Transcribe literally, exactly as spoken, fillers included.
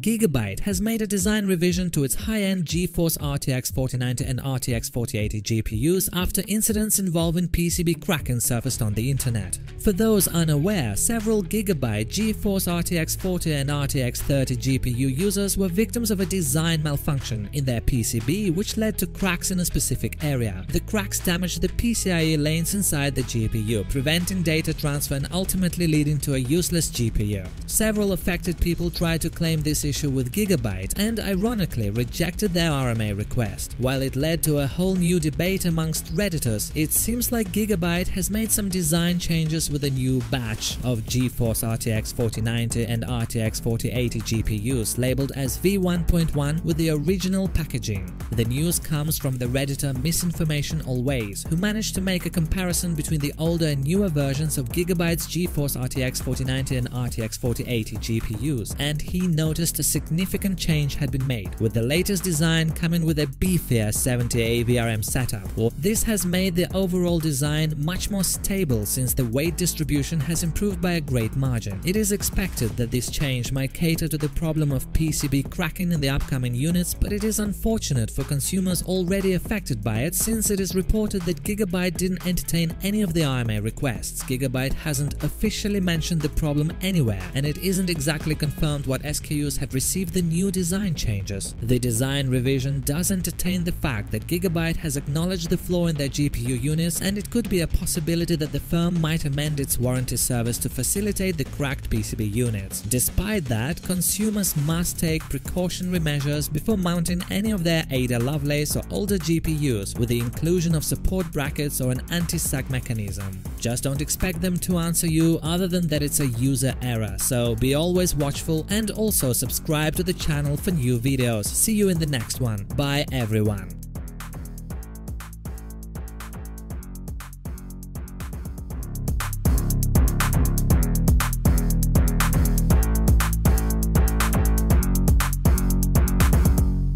Gigabyte has made a design revision to its high-end GeForce R T X forty ninety and R T X forty eighty G P Us after incidents involving P C B cracking surfaced on the internet. For those unaware, several Gigabyte GeForce R T X forty and R T X thirty G P U users were victims of a design malfunction in their P C B which led to cracks in a specific area. The cracks damaged the P C I E lanes inside the G P U, preventing data transfer and ultimately leading to a useless G P U. Several affected people tried to claim this issue with Gigabyte and ironically rejected their R M A request. While it led to a whole new debate amongst Redditors, it seems like Gigabyte has made some design changes with a new batch of GeForce R T X forty ninety and R T X forty eighty G P Us labeled as V one point one with the original packaging. The news comes from the Redditor MisinformationAlways, who managed to make a comparison between the older and newer versions of Gigabyte's GeForce R T X forty ninety and R T X forty eighty G P Us, and he noticed a significant change had been made, with the latest design coming with a beefier seventy A V R M setup. This has made the overall design much more stable since the weight distribution has improved by a great margin. It is expected that this change might cater to the problem of P C B cracking in the upcoming units, but it is unfortunate for consumers already affected by it since it is reported that Gigabyte didn't entertain any of the R M A requests. Gigabyte hasn't officially mentioned the problem anywhere, and it isn't exactly confirmed what S K Us have received the new design changes. The design revision does entertain the fact that Gigabyte has acknowledged the flaw in their G P U units, and it could be a possibility that the firm might amend its warranty service to facilitate the cracked P C B units. Despite that, consumers must take precautionary measures before mounting any of their Ada Lovelace or older G P Us with the inclusion of support brackets or an anti-sag mechanism. Just don't expect them to answer you other than that it's a user error, so be always watchful and also subscribe to the channel for new videos. See you in the next one. Bye everyone.